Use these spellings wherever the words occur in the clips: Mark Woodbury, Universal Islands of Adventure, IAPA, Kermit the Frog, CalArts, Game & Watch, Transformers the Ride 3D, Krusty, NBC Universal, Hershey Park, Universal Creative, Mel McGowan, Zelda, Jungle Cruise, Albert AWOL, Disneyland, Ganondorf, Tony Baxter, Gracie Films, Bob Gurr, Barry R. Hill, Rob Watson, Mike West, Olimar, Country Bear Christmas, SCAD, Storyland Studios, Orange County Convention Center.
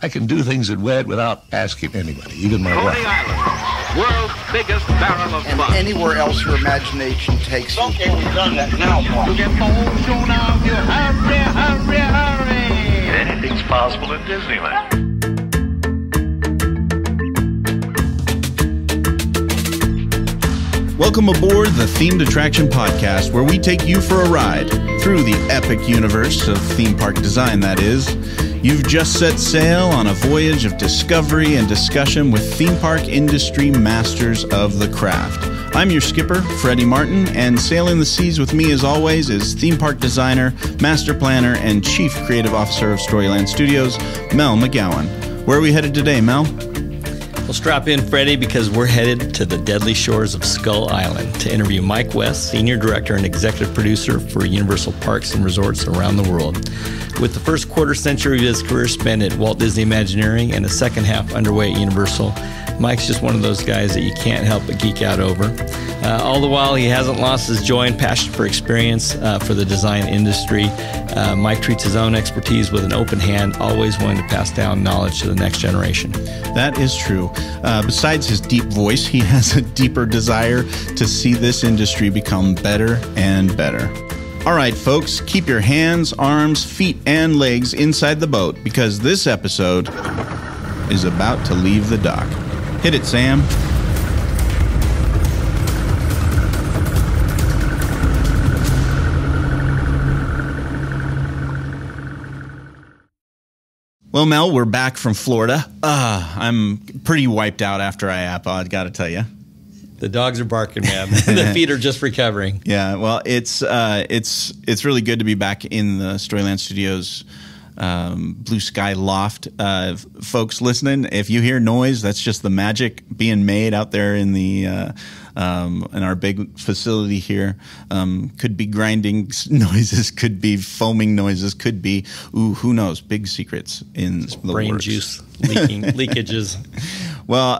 I can do things at WED without asking anybody, even my wife. Coney Island, world's biggest barrel of fun. And anywhere else your imagination takes you. Okay, we've done that now, Paul. Get the whole show now. Hurry, hurry, hurry. Anything's possible at Disneyland. Welcome aboard the Themed Attraction Podcast, where we take you for a ride through the epic universe of theme park design, that is. You've just set sail on a voyage of discovery and discussion with theme park industry masters of the craft. I'm your skipper, Freddy Martin, and sailing the seas with me, as always, is theme park designer, master planner, and chief creative officer of Storyland Studios, Mel McGowan. Where are we headed today, Mel? Well, strap in, Freddy, because we're headed to the deadly shores of Skull Island to interview Mike West, Senior Director and Executive Producer for Universal Parks and Resorts around the world. With the first quarter century of his career spent at Walt Disney Imagineering and the second half underway at Universal, Mike's just one of those guys that you can't help but geek out over. All the while, he hasn't lost his joy and passion for experience for the design industry. Mike treats his own expertise with an open hand, always willing to pass down knowledge to the next generation. That is true. Besides his deep voice, he has a deeper desire to see this industry become better and better. All right, folks, keep your hands, arms, feet, and legs inside the boat, because this episode is about to leave the dock. Hit it, Sam. Well, Mel, we're back from Florida. I'm pretty wiped out after IAPA, I gotta tell you. The dogs are barking, man. The feet are just recovering. Yeah, well, it's really good to be back in the Storyland Studios Blue Sky Loft. Folks listening, if you hear noise, that's just the magic being made out there in the in our big facility here. Could be grinding noises, could be foaming noises, could be, ooh, who knows, big secrets in just the brain works. Juice leaking, leakages. Well,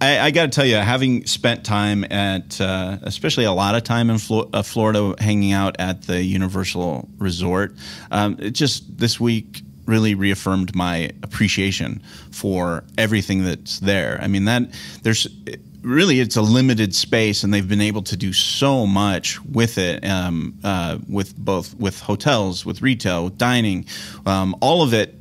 I got to tell you, having spent time at, especially a lot of time in Florida, hanging out at the Universal Resort, it just this week really reaffirmed my appreciation for everything that's there. I mean, it's a limited space, and they've been able to do so much with it, with hotels, with retail, with dining, all of it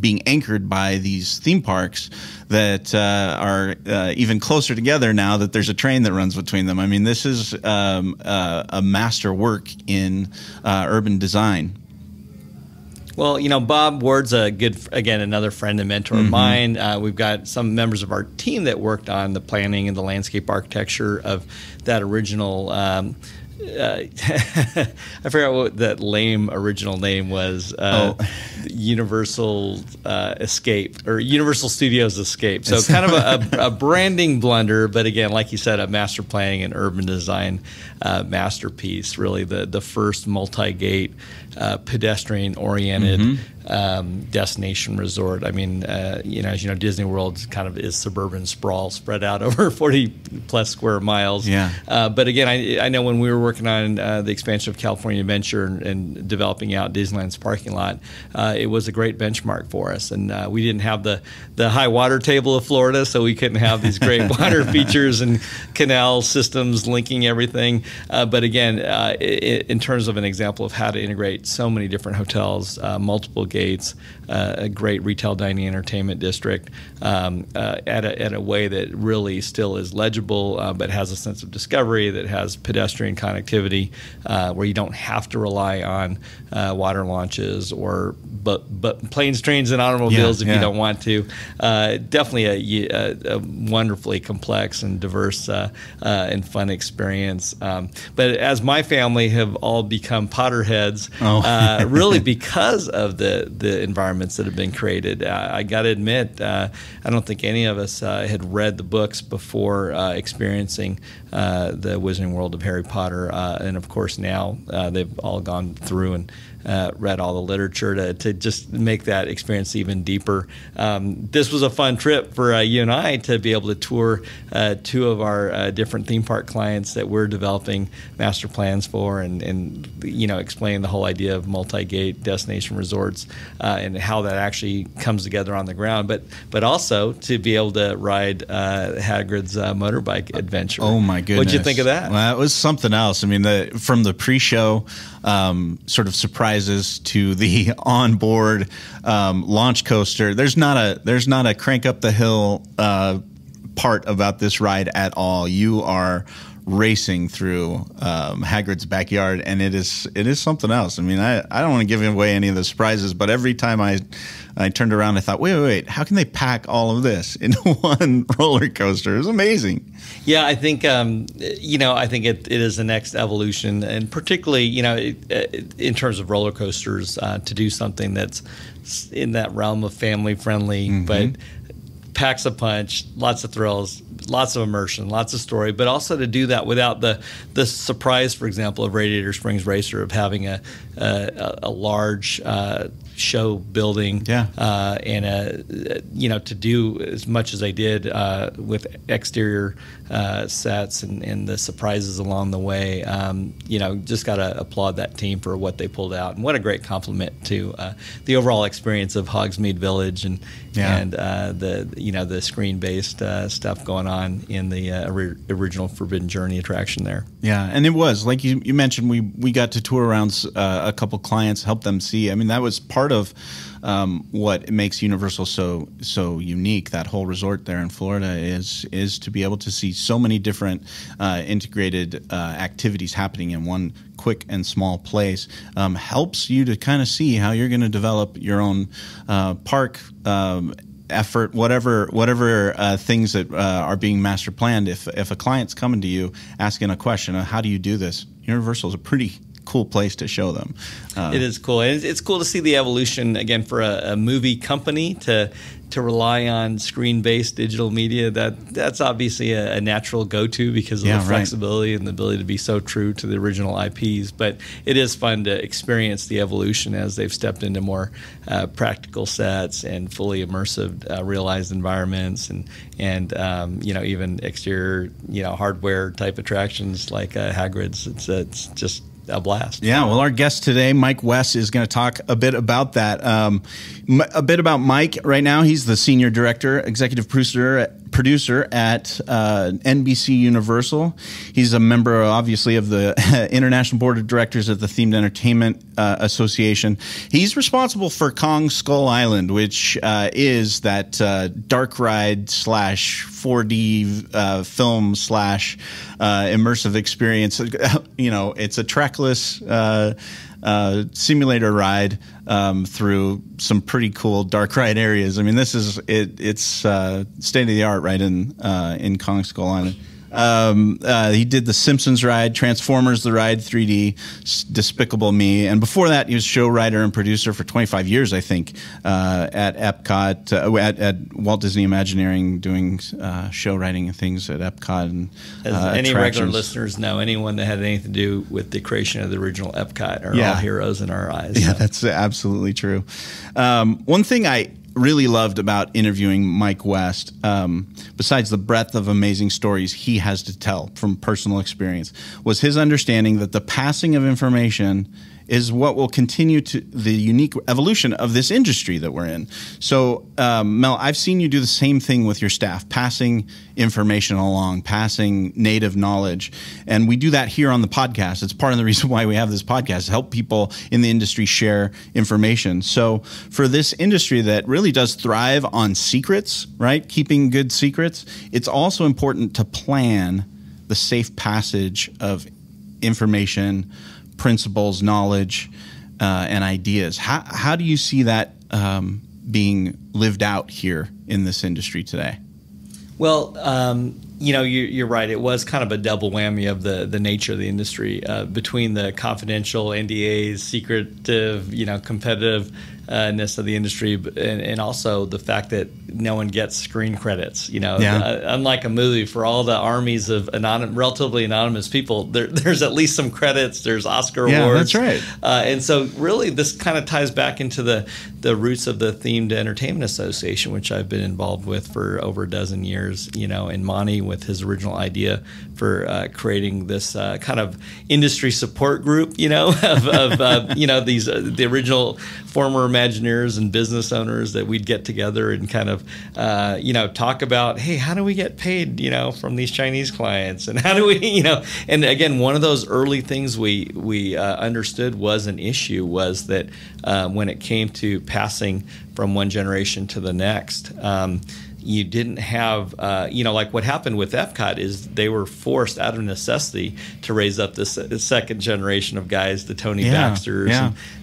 being anchored by these theme parks that are even closer together now that there's a train that runs between them. I mean, this is a master work in urban design. Well, you know, Bob Ward's a good, again, another friend and mentor of mine. We've got some members of our team that worked on the planning and the landscape architecture of that original. I forgot what that lame original name was. Universal Escape, or Universal Studios Escape. So kind of a branding blunder, but again, like you said, a master planning and urban design masterpiece. Really, the first multi-gate pedestrian oriented. Destination resort. I mean, you know, as you know, Disney World kind of is suburban sprawl spread out over 40-plus square miles. Yeah. But again, I know when we were working on the expansion of California Adventure and developing out Disneyland's parking lot, it was a great benchmark for us. And we didn't have the high water table of Florida, so we couldn't have these great water features and canal systems linking everything. But again, in terms of an example of how to integrate so many different hotels, multiple gates, a great retail dining entertainment district at a way that really still is legible, but has a sense of discovery, that has pedestrian connectivity, where you don't have to rely on water launches or but planes, trains, and automobiles if you don't want to. Definitely a wonderfully complex and diverse and fun experience. But as my family have all become Potterheads, really because of the environments that have been created. I got to admit, I don't think any of us had read the books before experiencing the Wizarding World of Harry Potter. And of course now they've all gone through and read all the literature to just make that experience even deeper. This was a fun trip for you and I to be able to tour two of our different theme park clients that we're developing master plans for, and you know, explain the whole idea of multi-gate destination resorts and how that actually comes together on the ground, but also to be able to ride Hagrid's motorbike adventure. Oh my goodness! What'd you think of that? Well, it was something else. I mean, from the pre-show sort of surprises to the onboard launch coaster, there's not a crank up the hill part about this ride at all. You are racing through Hagrid's backyard, and it is something else. I mean, I don't want to give away any of the surprises, but every time I turned around, I thought, wait, how can they pack all of this into one roller coaster? It was amazing. Yeah, I think you know, I think it is the next evolution, and particularly, you know, in terms of roller coasters, to do something that's in that realm of family friendly, mm-hmm. but packs a punch, lots of thrills, lots of immersion, lots of story, but also to do that without the surprise, for example, of Radiator Springs Racer, of having a large show building, yeah. And you know, to do as much as they did with exterior sets and the surprises along the way. You know, just gotta applaud that team for what they pulled out, and what a great compliment to the overall experience of Hogsmeade Village, and yeah. and you know, the screen-based stuff going on in the original Forbidden Journey attraction there. Yeah, and it was, like you mentioned, we got to tour around a couple clients, help them see. I mean, that was part of what makes Universal so unique. That whole resort there in Florida is to be able to see so many different integrated activities happening in one quick and small place. Helps you to kind of see how you're going to develop your own park effort, whatever things that are being master planned. If a client's coming to you asking a question, how do you do this? Universal's a pretty cool place to show them. It is cool. It's cool to see the evolution again for a movie company to rely on screen-based digital media. That's obviously a natural go-to because of the flexibility, right. and the ability to be so true to the original IPs. But it is fun to experience the evolution as they've stepped into more practical sets and fully immersive, realized environments, and you know, even exterior, you know, hardware type attractions like Hagrid's. It's just a blast. Yeah, well, our guest today, Mike West, is going to talk a bit about that. A bit about Mike right now. He's the senior director, executive producer at NBC Universal. He's a member, obviously, of the International Board of Directors of the Themed Entertainment Association. He's responsible for Kong Skull Island, which is that dark ride slash 4D film slash immersive experience. You know, it's a trackless simulator ride through some pretty cool dark ride areas. I mean, this is it's state of the art right in Kong Skull Island. He did the Simpsons ride, Transformers the Ride 3D, Despicable Me, and before that he was show writer and producer for 25 years, I think, at Epcot, at Walt Disney Imagineering, doing show writing and things at Epcot. And, as any regular listeners know, anyone that had anything to do with the creation of the original Epcot are all heroes in our eyes. So. Yeah, that's absolutely true. One thing I really loved about interviewing Mike West, besides the breadth of amazing stories he has to tell from personal experience, was his understanding that the passing of information is what will continue to the unique evolution of this industry that we're in. So, Mel, I've seen you do the same thing with your staff, passing information along, passing native knowledge. And we do that here on the podcast. It's part of the reason why we have this podcast, to help people in the industry share information. So for this industry that really does thrive on secrets, right, keeping good secrets, it's also important to plan the safe passage of information, principles, knowledge, and ideas. How do you see that being lived out here in this industry today? Well, you know, you're right. It was kind of a double whammy of the nature of the industry, between the confidential NDAs, secretive, you know, competitive ness of the industry, and also the fact that no one gets screen credits. You know, unlike a movie, for all the armies of relatively anonymous people, there's at least some credits. There's Oscar awards. Yeah, that's right. And so really, this kind of ties back into the roots of the Themed Entertainment Association, which I've been involved with for over a dozen years. You know, and Monty with his original idea for creating this kind of industry support group. You know, the original former Imagineers and business owners that we'd get together and kind of talk about, hey, how do we get paid, you know, from these Chinese clients, and how do we, you know, and again, one of those early things we understood was an issue was that when it came to passing from one generation to the next, you didn't have, like what happened with Epcot is they were forced out of necessity to raise up this second generation of guys, the Tony Baxters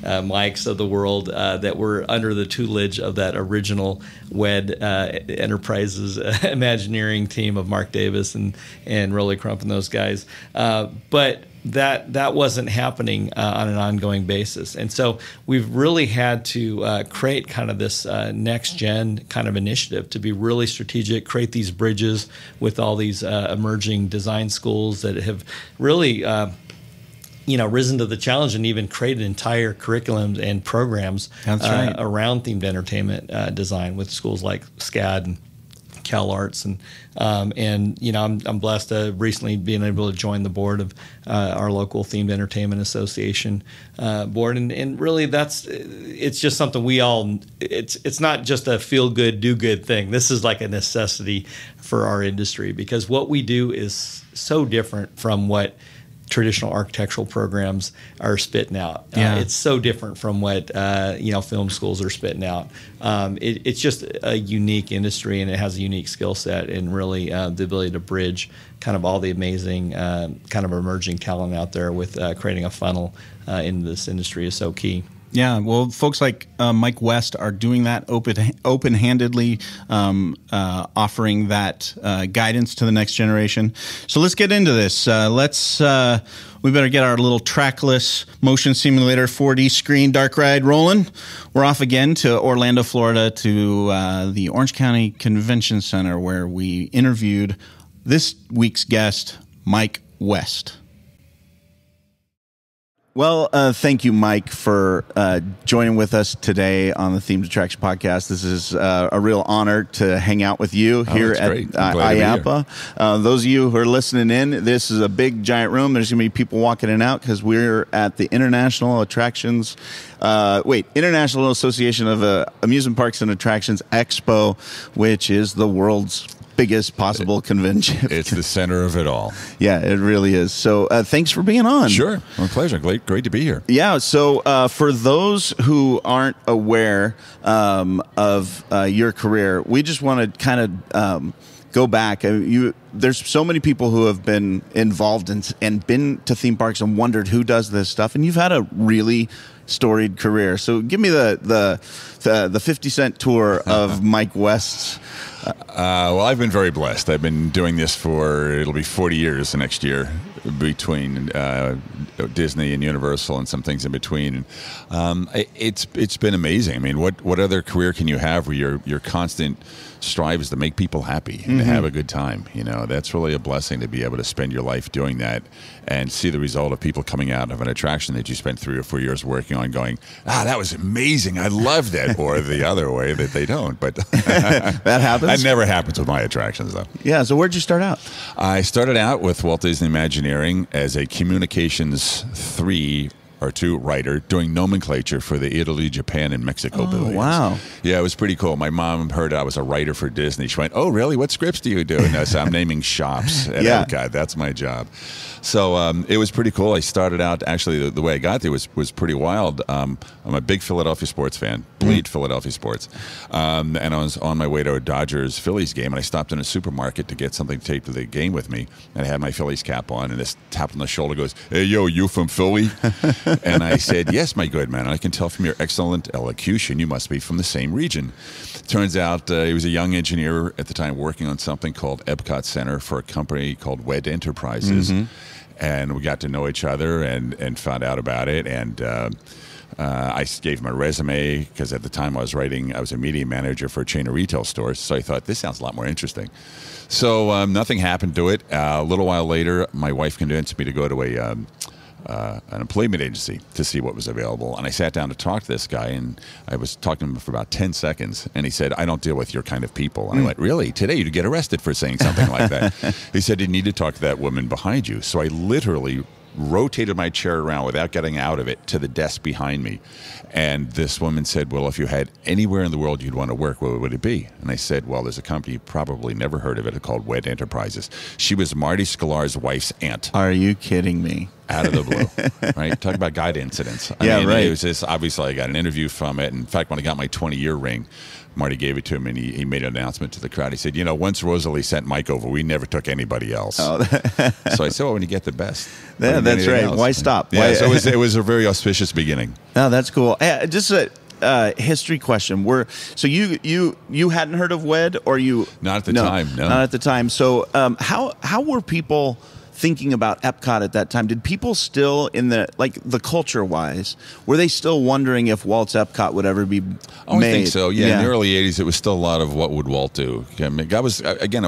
and Mikes of the world that were under the tutelage of that original WED Enterprises Imagineering team of Mark Davis and Rolly Crump and those guys. But that wasn't happening on an ongoing basis. And so we've really had to create kind of this next-gen kind of initiative to be really strategic, create these bridges with all these emerging design schools that have really risen to the challenge and even created entire curriculums and programs around themed entertainment design with schools like SCAD and Cal Arts, and I'm blessed to recently being able to join the board of our local Themed Entertainment Association board, and really it's just something we all it's not just a feel good do good thing. This is like a necessity for our industry because what we do is so different from what traditional architectural programs are spitting out. It's so different from what film schools are spitting out. It's just a unique industry, and it has a unique skill set, and really the ability to bridge kind of all the amazing kind of emerging talent out there with creating a funnel in this industry is so key. Yeah, well, folks like Mike West are doing that open-handedly, offering that guidance to the next generation. So let's get into this. We better get our little trackless motion simulator 4D screen dark ride rolling. We're off again to Orlando, Florida, to the Orange County Convention Center, where we interviewed this week's guest, Mike West. Well, thank you, Mike, for joining with us today on the Themed Attraction Podcast. This is a real honor to hang out with you here at IAPA. Those of you who are listening in, this is a big, giant room. There's going to be people walking in and out because we're at the International Association of Amusement Parks and Attractions Expo, which is the world's biggest possible convention. It's the center of it all. Yeah, it really is. So thanks for being on. Sure. My pleasure. Great to be here. Yeah. So for those who aren't aware of your career, we just want to kind of go back. There's so many people who have been involved and been to theme parks and wondered who does this stuff. And you've had a really storied career. So give me the 50-cent tour of Mike West's. Well, I've been very blessed. I've been doing this for, it'll be 40 years the next year, between Disney and Universal and some things in between. It's been amazing. I mean, what other career can you have where your constant strive is to make people happy and to have a good time? You know, that's really a blessing to be able to spend your life doing that and see the result of people coming out of an attraction that you spent 3 or 4 years working on going, ah, that was amazing. I love that. Or the other way that they don't. But that happens. That never happens with my attractions, though. Yeah. So where'd you start out? I started out with Walt Disney Imagineering as a communications 3 or 2 writer doing nomenclature for the Italy, Japan, and Mexico buildings. Wow. Yeah, it was pretty cool. My mom heard I was a writer for Disney. She went, oh, really? What scripts do you do? And I said, I'm naming shops at Epcot. That's my job. So it was pretty cool. I started out, actually, the way I got there was pretty wild. I'm a big Philadelphia sports fan, bleed Philadelphia sports. And I was on my way to a Dodgers-Phillies game, and I stopped in a supermarket to get something to take to the game with me. And I had my Phillies cap on, and this tap on the shoulder goes, hey, yo, you from Philly? And I said, yes, my good man, I can tell from your excellent elocution you must be from the same region. Turns out he was a young engineer at the time working on something called Epcot Center for a company called WED Enterprises. and we got to know each other and found out about it. And I gave my resume, because at the time I was a media manager for a chain of retail stores. So I thought, this sounds a lot more interesting. So nothing happened to it. A little while later, my wife convinced me to go to a an employment agency to see what was available. And I sat down to talk to this guy, and I was talking to him for about 10 seconds. And he said, I don't deal with your kind of people. And I went, really? Today you'd get arrested for saying something like that. He said, you need to talk to that woman behind you. So I literally rotated my chair around without getting out of it to the desk behind me. And this woman said, well, if you had anywhere in the world you'd want to work, what would it be? And I said, well, there's a company you probably never heard of it called WED Enterprises. She was Marty Sklar's wife's aunt. Are you kidding me? Out of the blue, right? Talk about guide incidents. I mean, right. It was just, obviously, I got an interview from it. In fact, when I got my 20-year ring, Marty gave it to him, and he made an announcement to the crowd. He said, you know, once Rosalie sent Mike over, we never took anybody else. Oh, so I said, well, when you get the best. Yeah, that's right. Else. Why stop? Yeah, why? So it was a very auspicious beginning. No, that's cool. Just a history question. So you hadn't heard of WED, or you? Not at the time, no. Not at the time. So how were people thinking about Epcot at that time? Did people still, in the, like, the culture-wise, were they still wondering if Walt's Epcot would ever be made? I think so, yeah. In the early 80s, it was still a lot of what would Walt do. I mean, I was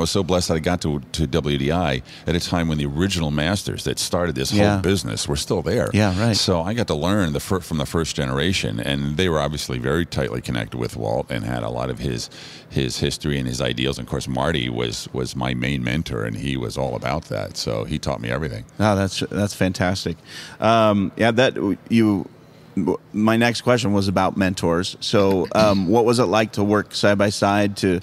so blessed that I got to WDI at a time when the original masters that started this whole business were still there. Yeah, right. So I got to learn from the first generation, and they were obviously very tightly connected with Walt and had a lot of his history and his ideals. And, of course, Marty was my main mentor, and he was all about that. So he taught me everything. Oh, that's fantastic. My next question was about mentors. So what was it like to work side by side to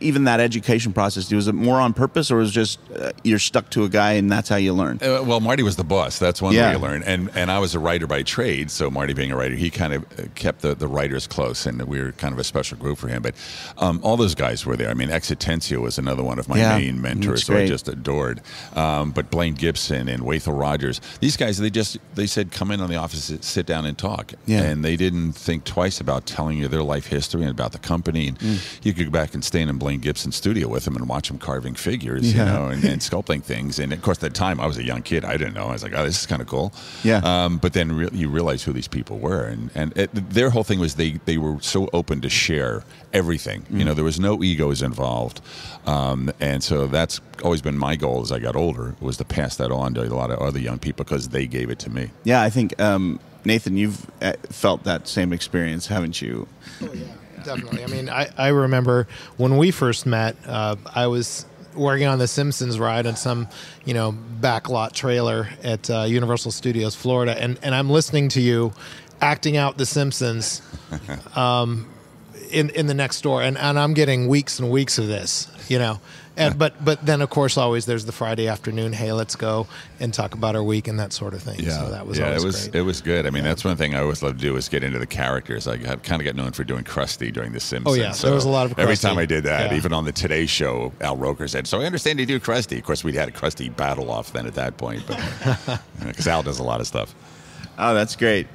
even that education process? Was it more on purpose, or was it just you're stuck to a guy and that's how you learn? Well, Marty was the boss. That's one way you learn. And I was a writer by trade. So Marty being a writer, he kind of kept the writers close, and we were kind of a special group for him. But all those guys were there. I mean, Exitenzio was another one of my main mentors who I just adored. But Blaine Gibson and Wathel Rogers, these guys, they said, come in on the office, sit down and talk. And they didn't think twice about telling you their life history and about the company. And you could go back and stand in Blaine Gibson's studio with him and watch him carving figures, you know, and sculpting things. And of course, at the time, I was a young kid. I didn't know. I was like, oh, this is kind of cool. Yeah. But then you realize who these people were. And their whole thing was they were so open to share everything. You know, there was no egos involved. And so that's always been my goal as I got older, was to pass that on to a lot of other young people, because they gave it to me. Yeah, I think... Nathan, you've felt that same experience, haven't you? Oh, yeah, definitely. I mean, I remember when we first met, I was working on The Simpsons ride on some, you know, backlot trailer at Universal Studios, Florida, and I'm listening to you acting out The Simpsons in the next door, and I'm getting weeks and weeks of this, you know. But then, of course, always there's the Friday afternoon, hey, let's go and talk about our week and that sort of thing. Yeah. So that was great. It was good. I mean, that's one thing I always loved to do, is get into the characters. I kind of got known for doing Krusty during The Simpsons. Oh, yeah. So there was a lot of Krusty. Every time I did that, even on the Today Show, Al Roker said, so I understand you do Krusty. Of course, we'd had a Krusty battle off then at that point, because Al does a lot of stuff. Oh, that's great.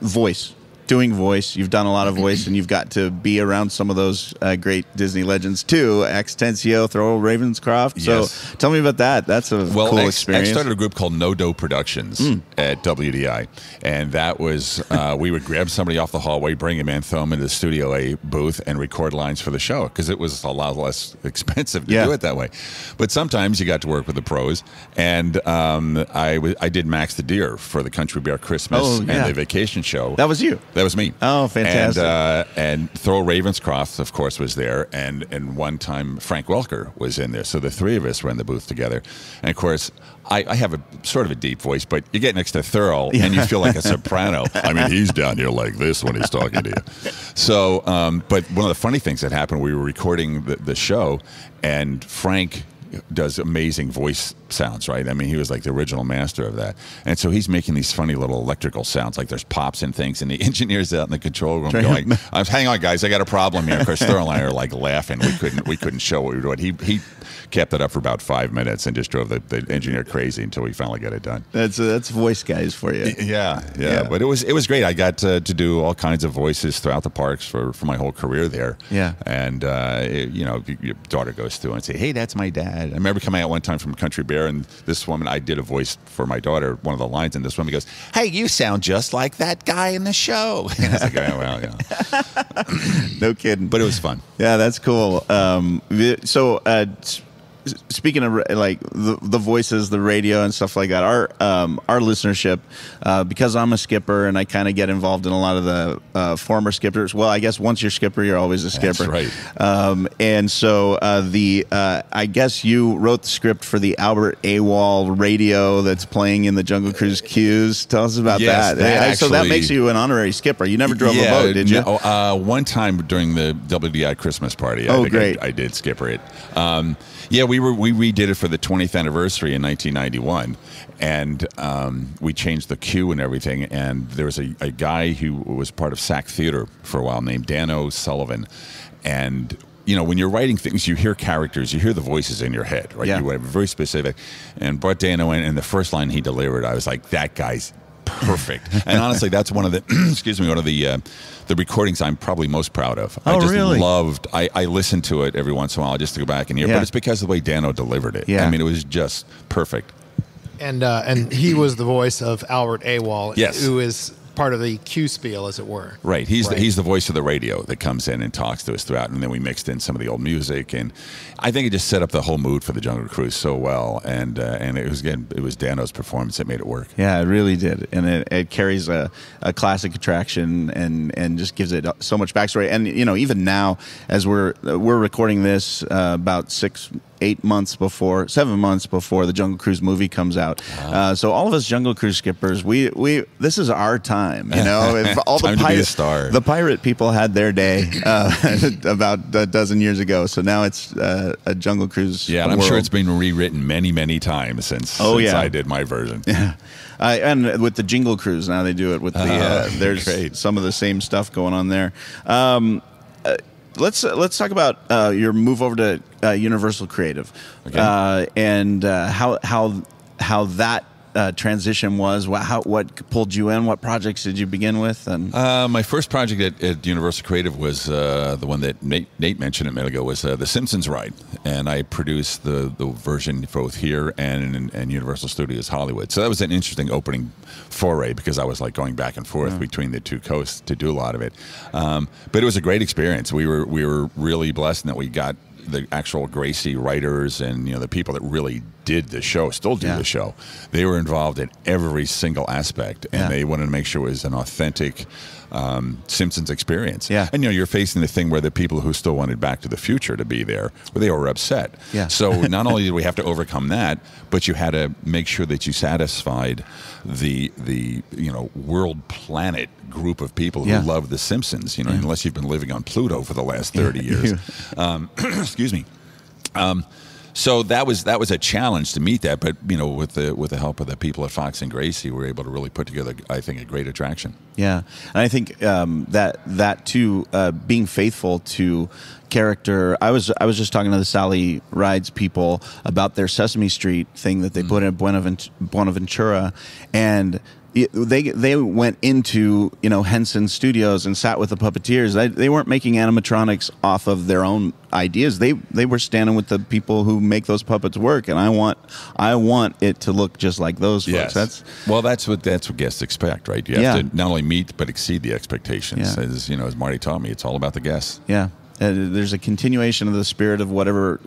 Voice. Doing voice, you've done a lot of voice, and you've got to be around some of those great Disney legends too. Extensio, Thurl Ravenscroft. Yes. So tell me about that. That's a cool experience. I started a group called No Dough Productions at WDI, and that was we would grab somebody off the hallway, bring him in, throw him into the Studio A booth, and record lines for the show, because it was a lot less expensive to do it that way. But sometimes you got to work with the pros, and I did Max the Deer for the Country Bear Christmas and the Vacation Show. That was you. That was me. Oh, fantastic. And Thurl Ravenscroft, of course, was there. And one time, Frank Welker was in there. So the three of us were in the booth together. And, of course, I have a sort of a deep voice, but you get next to Thurl, and you feel like a soprano. I mean, he's down here like this when he's talking to you. So, but one of the funny things that happened, we were recording the show, and Frank does amazing voice sounds, right? I mean, he was like the original master of that. And so he's making these funny little electrical sounds, like there's pops and things, and the engineer's out in the control room going, hang on, guys, I got a problem here. Of course, Thurl and I are like laughing. We couldn't show what we were doing. He kept it up for about 5 minutes and just drove the engineer crazy until we finally got it done. That's voice guys for you. Yeah. But it was great. I got to do all kinds of voices throughout the parks for my whole career there. Yeah. And, you know, your daughter goes through and say, hey, that's my dad. I remember coming out one time from Country Bear there, and this woman, I did a voice for my daughter, one of the lines in this woman goes, "Hey, you sound just like that guy in the show." And I was like, oh, well, yeah. No kidding. But it was fun. Yeah, that's cool. Speaking of like the voices, the radio and stuff like that, our listenership, because I'm a skipper and I kind of get involved in a lot of the former skippers. Well, I guess once you're skipper, you're always a skipper. That's right. And so I guess you wrote the script for the Albert AWOL radio that's playing in the Jungle Cruise queues. Tell us about that. Actually, so that makes you an honorary skipper. You never drove a boat, did you? One time during the WDI Christmas party. Oh, great. I did skipper it. Yeah, we redid it for the 20th anniversary in 1991, and we changed the queue and everything. And there was a guy who was part of SAC Theater for a while named Dan O'Sullivan. And you know, when you're writing things, you hear characters, you hear the voices in your head, right? Yeah. You were very specific. And brought Dan O'Sullivan in, and the first line he delivered, I was like, that guy's perfect. And honestly, that's one of the excuse me, one of the recordings I'm probably most proud of. Oh, I just really? Loved. I listen to it every once in a while. I just to go back and hear, but it's because of the way Dan O delivered it. Yeah. I mean, it was just perfect. And he was the voice of Albert AWOL, who is part of the Q spiel, as it were. Right. He's the voice of the radio that comes in and talks to us throughout, and then we mixed in some of the old music, and I think it just set up the whole mood for the Jungle Cruise so well, and it was again, it was Dan O's performance that made it work. Yeah, it really did, and it carries a classic attraction and just gives it so much backstory, and you know, even now as we're recording this about 7 months before the Jungle Cruise movie comes out. Wow. So all of us Jungle Cruise skippers, this is our time, you know. If all the the pirate people had their day about a dozen years ago. So now it's a Jungle Cruise. Yeah, and I'm sure it's been rewritten many, many times since I did my version. Yeah. And with the Jingle Cruise, now they do it with there's great. Some of the same stuff going on there. Let's talk about your move over to Universal Creative, okay. And how that transition was. What pulled you in? What projects did you begin with? And my first project at Universal Creative was the one that Nate mentioned a minute ago, was the Simpsons ride, and I produced the version both here and Universal Studios Hollywood. So that was an interesting opening foray, because I was like going back and forth between the two coasts to do a lot of it. But it was a great experience. We were really blessed in that we got the actual Gracie writers and, you know, the people that really did the show, still do the show. They were involved in every single aspect, and they wanted to make sure it was an authentic Simpsons experience. Yeah. And, you know, you're facing the thing where the people who still wanted Back to the Future to be there, well, they were upset. Yeah. So not only did we have to overcome that, but you had to make sure that you satisfied the you know, world planet group of people who love The Simpsons, you know, unless you've been living on Pluto for the last 30 years. Excuse me. So that was a challenge to meet that, but you know, with the help of the people at Fox and Gracie, we were able to really put together, I think, a great attraction. Yeah, and I think that too, being faithful to character. I was just talking to the Sally Rides people about their Sesame Street thing that they put in Buenaventura, and They went into, you know, Henson Studios and sat with the puppeteers. They weren't making animatronics off of their own ideas. They were standing with the people who make those puppets work. And I want it to look just like those folks. That's what guests expect, right? You have to not only meet but exceed the expectations. As you know, as Marty taught me, it's all about the guests. Yeah. There's a continuation of the spirit of whatever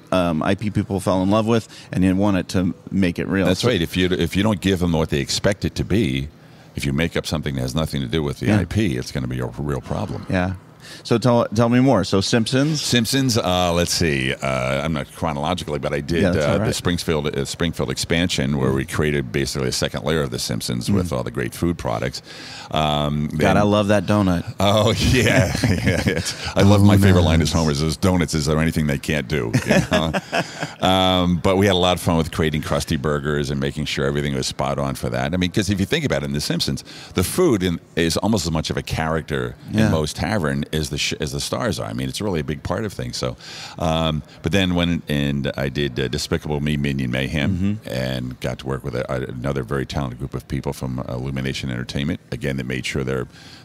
IP people fell in love with, and you want it to make it real. That's right. If you don't give them what they expect it to be, if you make up something that has nothing to do with the IP, it's going to be a real problem. Yeah. So tell me more. So Simpsons. Simpsons. Let's see. I'm not chronologically, but I did the Springfield expansion, where we created basically a second layer of the Simpsons with all the great food products. God, I love that donut. Oh yeah, I love my favorite line is Homer's. Those donuts, is there anything they can't do? You know? But we had a lot of fun with creating Krusty burgers and making sure everything was spot on for that. I mean, because if you think about it, in the Simpsons, the food is almost as much of a character in most tavern as the stars are. I mean, it's really a big part of things. So, but then I did Despicable Me, Minion Mayhem, and got to work with another very talented group of people from Illumination Entertainment. Again, that made sure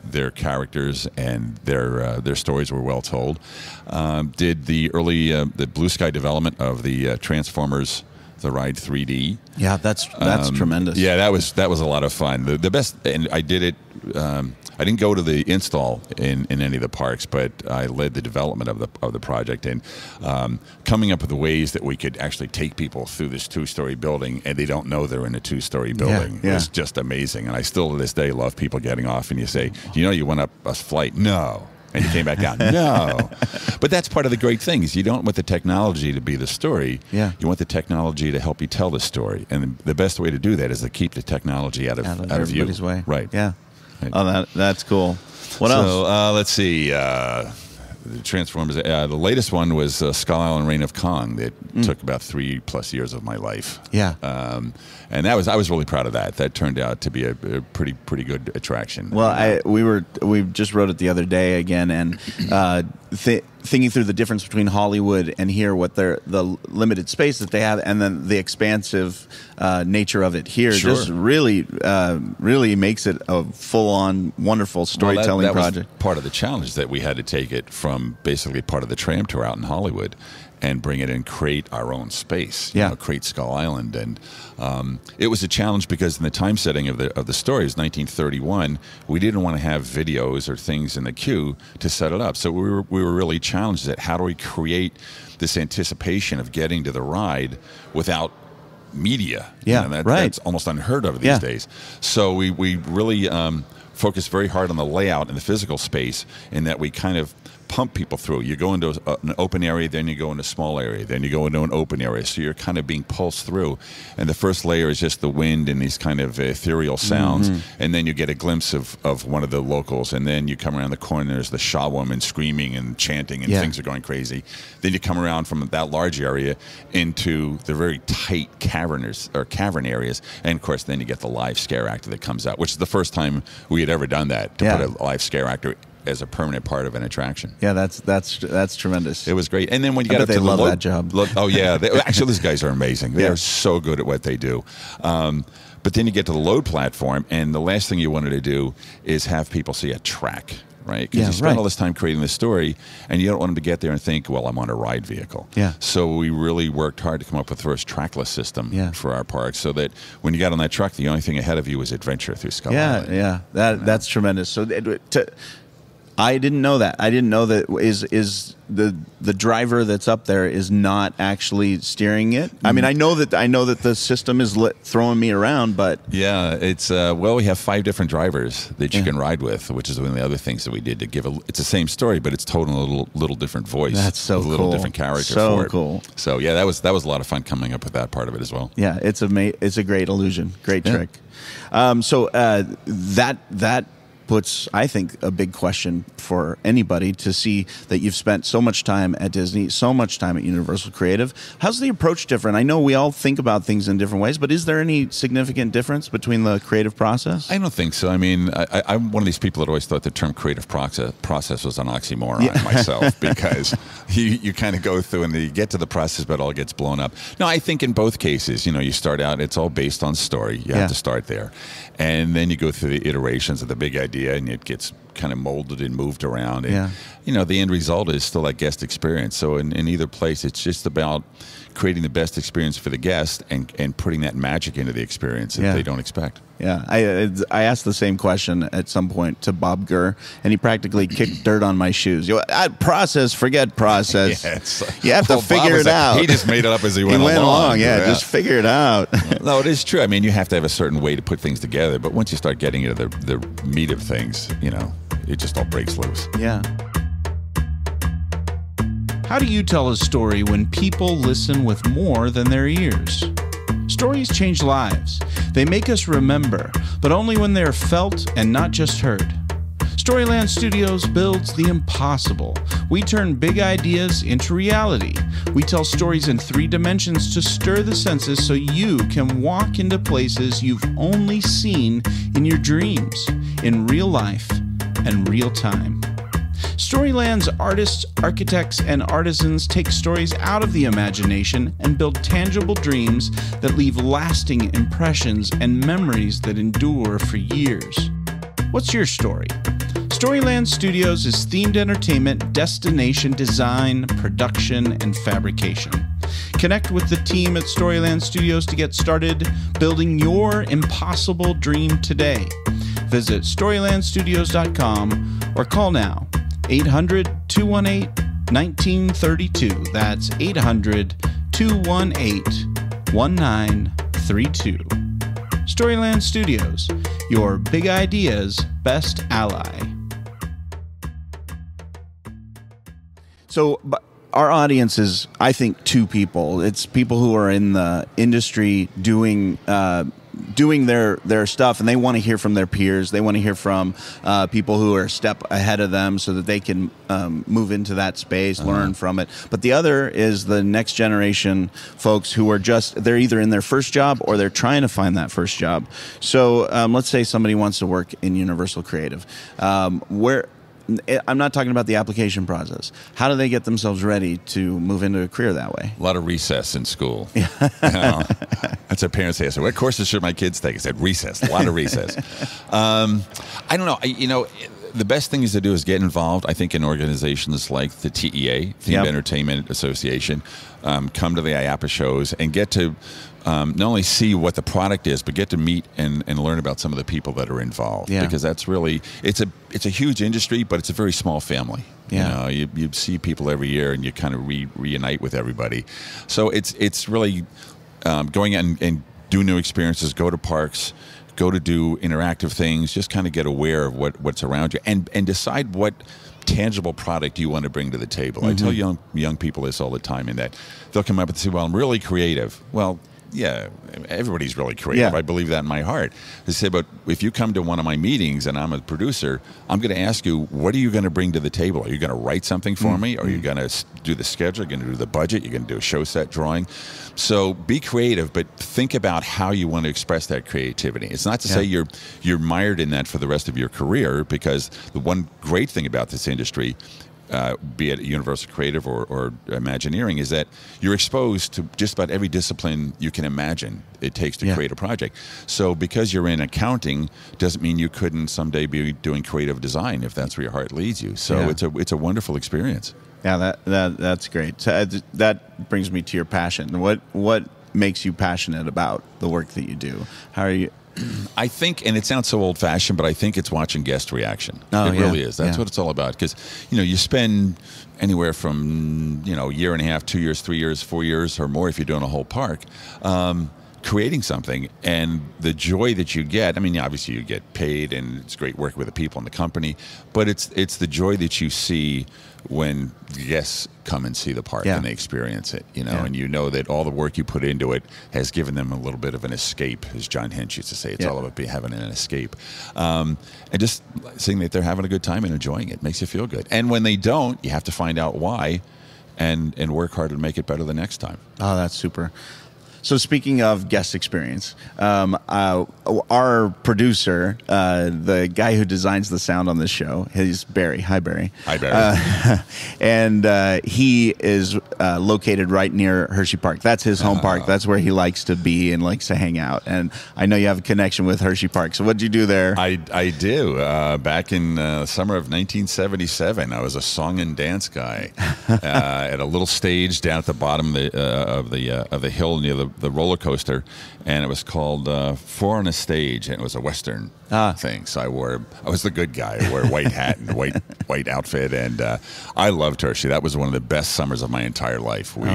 their characters and their stories were well told. Did the early Blue Sky development of the Transformers the Ride 3D. Yeah, that's tremendous. Yeah, that was a lot of fun. The best, and I did it. I didn't go to the install in any of the parks, but I led the development of the project and coming up with the ways that we could actually take people through this two-story building, and they don't know they're in a two-story building. Yeah, yeah. It's just amazing, and I still to this day love people getting off and you say, you know, you went up a flight. No. And you came back down. No. But that's part of the great thing is you don't want the technology to be the story. Yeah. You want the technology to help you tell the story. And the best way to do that is to keep the technology out of everybody's way. Right. Yeah. Right. Oh, that's cool. What else? So, let's see. The Transformers. The latest one was Skull Island Reign of Kong that took about 3+ years of my life. Yeah. And that was, I was really proud of that. That turned out to be a pretty good attraction. Well, we just wrote it the other day again, and thinking through the difference between Hollywood and here, what the limited space that they have, and then the expansive nature of it here, sure, just really makes it a full-on wonderful storytelling project. Was part of the challenge that we had to take it from basically part of the tram tour out in Hollywood and bring it and create our own space, you know, create Skull Island. And it was a challenge because in the time setting of the story, it was 1931, we didn't want to have videos or things in the queue to set it up. So we were really challenged at how do we create this anticipation of getting to the ride without media. Yeah, you know, that's almost unheard of these days. So we really focused very hard on the layout and the physical space, in that we kind of pump people through. You go into an open area, then you go into a small area, then you go into an open area. So you're kind of being pulsed through. And the first layer is just the wind and these kind of ethereal sounds. Mm-hmm. And then you get a glimpse of one of the locals. And then you come around the corner, there's the Shaw woman screaming and chanting, and things are going crazy. Then you come around from that large area into the very tight cavern areas. And of course, then you get the live scare actor that comes out, which is the first time we had ever done that, to put a live scare actor as a permanent part of an attraction. Yeah, that's tremendous. It was great. And then when you got up to the love that job. Oh yeah, actually these guys are amazing. They are so good at what they do. But then you get to the load platform, and the last thing you wanted to do is have people see a track, right? Because you spend all this time creating this story, and you don't want them to get there and think, well, I'm on a ride vehicle. Yeah. So we really worked hard to come up with the first trackless system for our park, so that when you got on that truck, the only thing ahead of you was adventure through Skull Island. Yeah, that's tremendous. So I didn't know that. I didn't know that is the driver that's up there is not actually steering it. I mean, I know that the system is throwing me around, but yeah, it's well, we have 5 different drivers that you can ride with, which is one of the other things that we did to give a. It's the same story, but it's told in a little different voice. That's so cool. A little different character. So for it. Cool. So yeah, that was a lot of fun coming up with that part of it as well. Yeah, it's a great illusion, great trick. So that puts, I think, a big question for anybody to see that you've spent so much time at Disney, so much time at Universal Creative. How's the approach different? I know we all think about things in different ways, but is there any significant difference between the creative process? I don't think so. I mean, I'm one of these people that always thought the term creative process was an oxymoron myself, because you kind of go through and you get to the process, but it all gets blown up. No, I think in both cases, you know, you start out, it's all based on story. You have to start there. And then you go through the iterations of the big idea, and it gets kind of molded and moved around. And, you know, the end result is still that guest experience. So in either place, it's just about creating the best experience for the guest and putting that magic into the experience that they don't expect. Yeah, I asked the same question at some point to Bob Gurr, and he practically kicked dirt on my shoes. Forget process. You have to figure it out. He just made it up as he went along. Just figure it out. No, it is true. I mean, you have to have a certain way to put things together, but once you start getting into the meat of things, you know, it just all breaks loose. Yeah. How do you tell a story when people listen with more than their ears? Stories change lives. They make us remember, but only when they are felt and not just heard. Storyland Studios builds the impossible. We turn big ideas into reality. We tell stories in 3 dimensions to stir the senses, so you can walk into places you've only seen in your dreams, in real life and real time. Storyland's artists, architects, and artisans take stories out of the imagination and build tangible dreams that leave lasting impressions and memories that endure for years. What's your story? Storyland Studios is themed entertainment, destination design, production, and fabrication. Connect with the team at Storyland Studios to get started building your impossible dream today. Visit StorylandStudios.com or call now 800-218-1932. That's 800-218-1932. Storyland Studios, your big idea's best ally. So our audience is, I think, two people. It's people who are in the industry doing doing their stuff, and they want to hear from their peers. They want to hear from people who are a step ahead of them so that they can move into that space, learn from it. But the other is the next generation folks who are just, they're either in their first job or they're trying to find that first job. So let's say somebody wants to work in Universal Creative. I'm not talking about the application process. How do they get themselves ready to move into a career that way? A lot of recess in school. Yeah. You know, that's what parents say. I said, what courses should my kids take? I said, recess. A lot of recess. I don't know. You know, the best thing is to do is get involved, I think, in organizations like the TEA, Themed Entertainment Association. Come to the IAPA shows and get to not only see what the product is, but get to meet and learn about some of the people that are involved. Yeah. Because that's really, it's a huge industry, but it's a very small family. Yeah. You know, you see people every year and you kind of reunite with everybody. So it's really going out and do new experiences, go to parks, go to do interactive things, just kind of get aware of what's around you and decide what tangible product you want to bring to the table. I tell young people this all the time, in that they'll come up and say, well, I'm really creative. Well, yeah, everybody's really creative. Yeah. I believe that in my heart. They say, but if you come to one of my meetings and I'm a producer, I'm going to ask you, what are you going to bring to the table? Are you going to write something for me? Are you going to do the schedule? Are you going to do the budget? You're going to do a show set drawing? So be creative, but think about how you want to express that creativity. It's not to say you're mired in that for the rest of your career, because the one great thing about this industry, be it Universal Creative or Imagineering, is that you're exposed to just about every discipline you can imagine it takes to create a project. So because you're in accounting doesn't mean you couldn't someday be doing creative design if that's where your heart leads you. So it's a wonderful experience. Yeah, that's great. So that brings me to your passion. What makes you passionate about the work that you do? How are you? I think, and it sounds so old-fashioned, but I think it's watching guest reaction. It really is. That's what it's all about. Because, you know, you spend anywhere from, you know, a year and a half, 2 years, 3 years, 4 years, or more if you're doing a whole park, creating something. And the joy that you get, I mean, obviously you get paid, and it's great working with the people in the company, but it's the joy that you see when guests come and see the park and they experience it, you know, and you know that all the work you put into it has given them a little bit of an escape, as John Hench used to say. It's all about having an escape. And just seeing that they're having a good time and enjoying it makes you feel good. And when they don't, you have to find out why and work hard to make it better the next time. Oh, that's super. So speaking of guest experience, our producer, the guy who designs the sound on this show, he's Barry. Hi, Barry. Hi, Barry. And he is located right near Hershey Park. That's his home park. That's where he likes to be and likes to hang out. And I know you have a connection with Hershey Park. So what did you do there? I do. Back in the summer of 1977, I was a song and dance guy at a little stage down at the bottom of the hill near the roller coaster, and it was called Four on a Stage, and it was a Western thing. So I was the good guy. I wore a white hat and white outfit, and I loved Hershey. That was one of the best summers of my entire life. We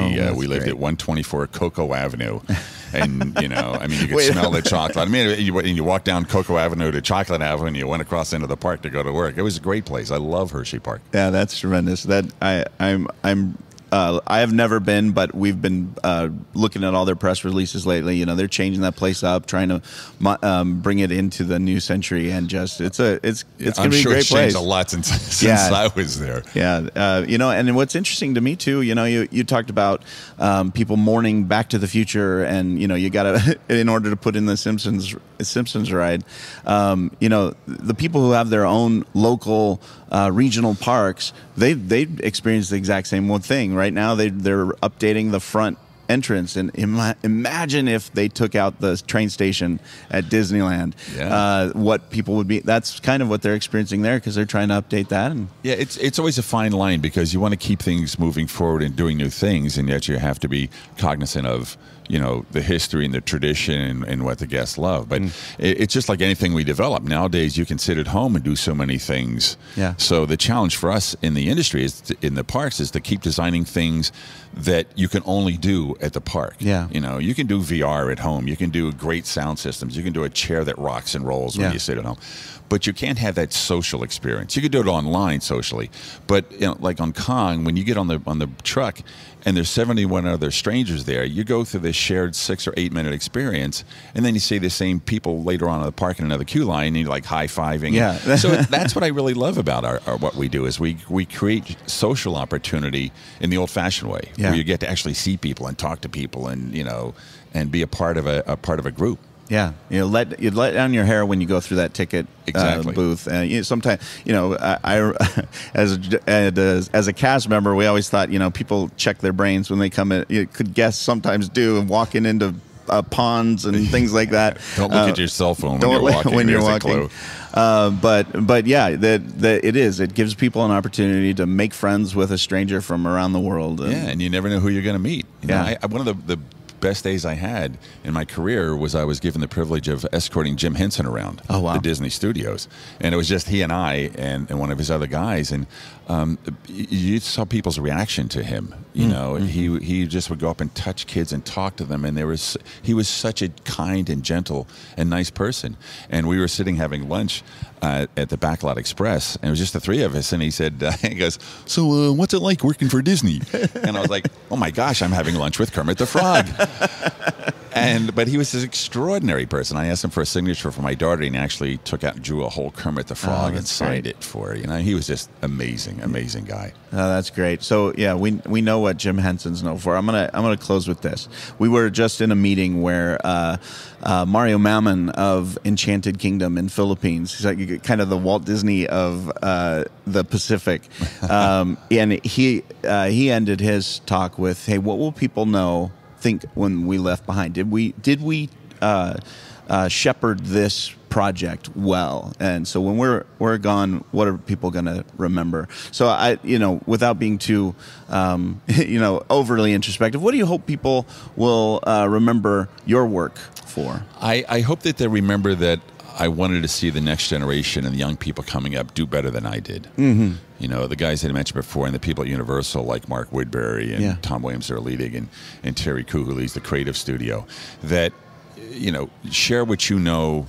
lived at 124 Cocoa Avenue, and you know, I mean, you could smell the chocolate. I mean, you walk down Cocoa Avenue to Chocolate Avenue, and you went across into the park to go to work. It was a great place. I love Hershey Park. Yeah, that's tremendous. That I have never been, but we've been looking at all their press releases lately. You know, they're changing that place up, trying to bring it into the new century, and just it's going to be a great place. I'm sure it's changed a lot since I was there. Yeah, you know, and what's interesting to me too, you know, you talked about people mourning Back to the Future, and you know, you got to in order to put in the Simpsons ride, you know, the people who have their own local regional parks, they experience the exact same one thing. Right now, they're updating the front entrance. And imagine if they took out the train station at Disneyland. Yeah. What people would be, that's kind of what they're experiencing there, because they're trying to update that. And yeah, it's always a fine line, because you want to keep things moving forward and doing new things, and yet you have to be cognizant of, you know, the history and the tradition and what the guests love. But it's just like anything we develop. Nowadays, you can sit at home and do so many things. Yeah. So the challenge for us in the industry, is to, in the parks, is to keep designing things that you can only do at the park. Yeah. You know, you can do VR at home. You can do great sound systems. You can do a chair that rocks and rolls when you sit at home. But you can't have that social experience. You can do it online socially. But, you know, like on Kong, when you get on the truck and there's 71 other strangers there, you go through this shared 6 or 8 minute experience, and then you see the same people later on in the park in another queue line, and you're like high-fiving. Yeah. So that's what I really love about our what we do, is we create social opportunity in the old-fashioned way, where you get to actually see people and talk to people, and you know, and be a part of a group. Yeah, you know, you let down your hair when you go through that ticket booth. And you know, sometimes, you know, as a cast member, we always thought, you know, people check their brains when they come in. You could guess sometimes do, and walking into ponds and things like that. Don't look at your cell phone when you're walking. When you're walking. But yeah, it gives people an opportunity to make friends with a stranger from around the world. And, yeah, and you never know who you're going to meet. You know, one of the best days I had in my career was I was given the privilege of escorting Jim Henson around the Disney Studios, and it was just he and I and one of his other guys, and you saw people's reaction to him. You know, he just would go up and touch kids and talk to them, and he was such a kind and gentle and nice person. And we were sitting having lunch at the Backlot Express, and it was just the three of us, and he said, he goes, so what's it like working for Disney? And I was like, oh my gosh, I'm having lunch with Kermit the Frog. But he was this extraordinary person. I asked him for a signature for my daughter, and he actually took out and drew a whole Kermit the Frog and signed it for her. You know, he was just amazing, amazing guy. Oh, that's great. So yeah, we know what Jim Henson's known for. I'm gonna close with this. We were just in a meeting where Mario Mammon of Enchanted Kingdom in Philippines, he's like kind of the Walt Disney of the Pacific, and he ended his talk with, "Hey, what will people know? Think when we left behind, did we shepherd this project well? And so when we're gone, what are people going to remember?" So I, you know, without being too, you know, overly introspective, what do you hope people will remember your work for? I hope that they remember that I wanted to see the next generation and the young people coming up do better than I did. Mm-hmm. You know, the guys that I mentioned before, and the people at Universal, like Mark Woodbury and Tom Williams, are leading, and Terry Koo, who leads the creative studio, that, you know, share what you know,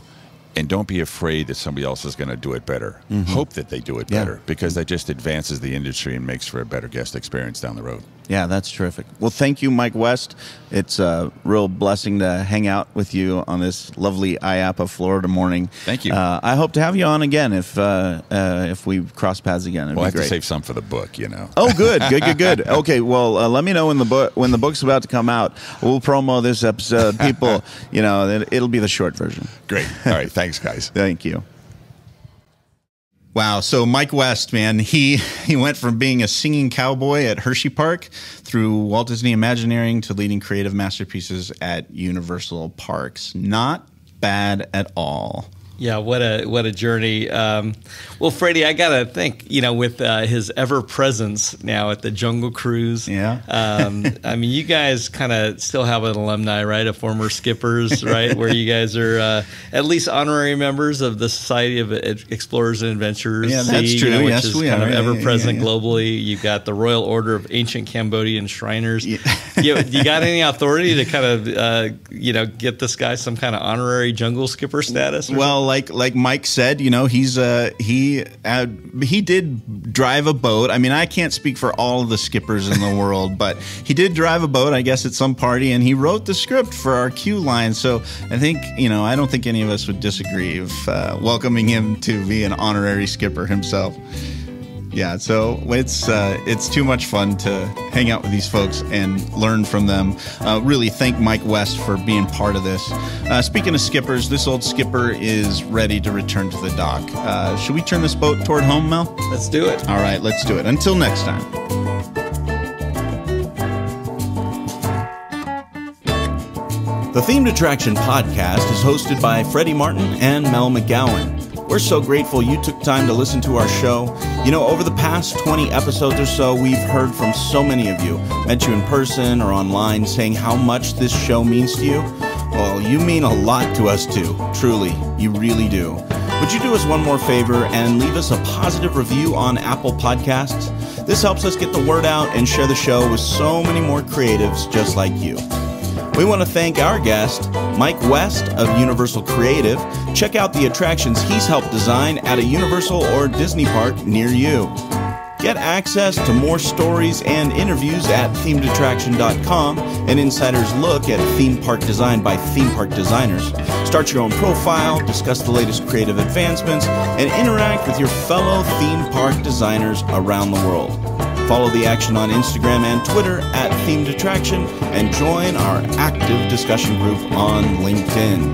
and don't be afraid that somebody else is going to do it better. Mm-hmm. Hope that they do it better, because that just advances the industry and makes for a better guest experience down the road. Yeah, that's terrific. Well, thank you, Mike West. It's a real blessing to hang out with you on this lovely IAPA Florida morning. Thank you. I hope to have you on again if we cross paths again. Well, I have to save some for the book, you know. Oh, good, good, good, good. Okay, well, let me know when the book's about to come out. We'll promo this episode, people. You know, it'll be the short version. Great. All right. Thanks, guys. Thank you. Wow. So Mike West, man, he went from being a singing cowboy at Hershey Park through Walt Disney Imagineering to leading creative masterpieces at Universal Parks. Not bad at all. Yeah, what a journey. Well, Freddy, I gotta think, you know, with his ever presence now at the Jungle Cruise. Yeah. I mean, you guys kind of still have an alumni, right? A former skippers, right? Where you guys are at least honorary members of the Society of Explorers and Adventurers. Yeah, that's true. You know, yes, we are. Which is kind of ever present globally. You got the Royal Order of Ancient Cambodian Shriners. Yeah. you got any authority to kind of you know, get this guy some kind of honorary jungle skipper status? Well. Like Mike said, you know, he did drive a boat. I mean, I can't speak for all of the skippers in the world, but he did drive a boat, I guess, at some party, and he wrote the script for our queue line. So I think, you know, I don't think any of us would disagree of welcoming him to be an honorary skipper himself. Yeah, so it's too much fun to hang out with these folks and learn from them. Really thank Mike West for being part of this. Speaking of skippers, this old skipper is ready to return to the dock. Should we turn this boat toward home, Mel? Let's do it. All right, let's do it. Until next time. The Themed Attraction Podcast is hosted by Freddy Martin and Mel McGowan. We're so grateful you took time to listen to our show. You know, over the past 20 episodes or so, we've heard from so many of you, met you in person or online, saying how much this show means to you. Well, you mean a lot to us too. Truly, you really do. Would you do us one more favor and leave us a positive review on Apple Podcasts? This helps us get the word out and share the show with so many more creatives just like you. We want to thank our guest, Mike West of Universal Creative. Check out the attractions he's helped design at a Universal or Disney park near you. Get access to more stories and interviews at themedattraction.com, an insider's look at theme park design by theme park designers. Start your own profile, discuss the latest creative advancements, and interact with your fellow theme park designers around the world. Follow the action on Instagram and Twitter at Themed Attraction, and join our active discussion group on LinkedIn.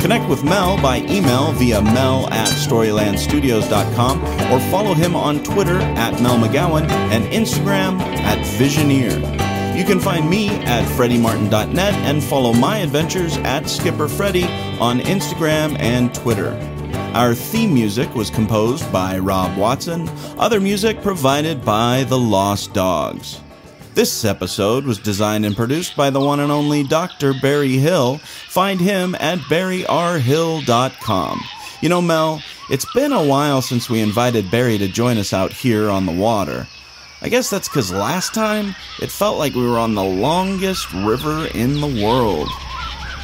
Connect with Mel by email via mel@storylandstudios.com, or follow him on Twitter at Mel McGowan and Instagram at Visioneer. You can find me at freddymartin.net and follow my adventures at Skipper Freddy on Instagram and Twitter. Our theme music was composed by Rob Watson. Other music provided by The Lost Dogs. This episode was designed and produced by the one and only Dr. Barry Hill. Find him at barryrhill.com. You know, Mel, it's been a while since we invited Barry to join us out here on the water. I guess that's because last time, it felt like we were on the longest river in the world.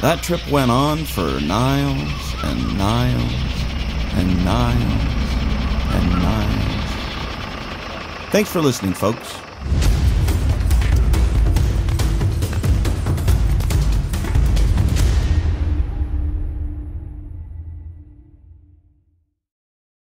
That trip went on for miles and miles and miles and miles. Thanks for listening, folks.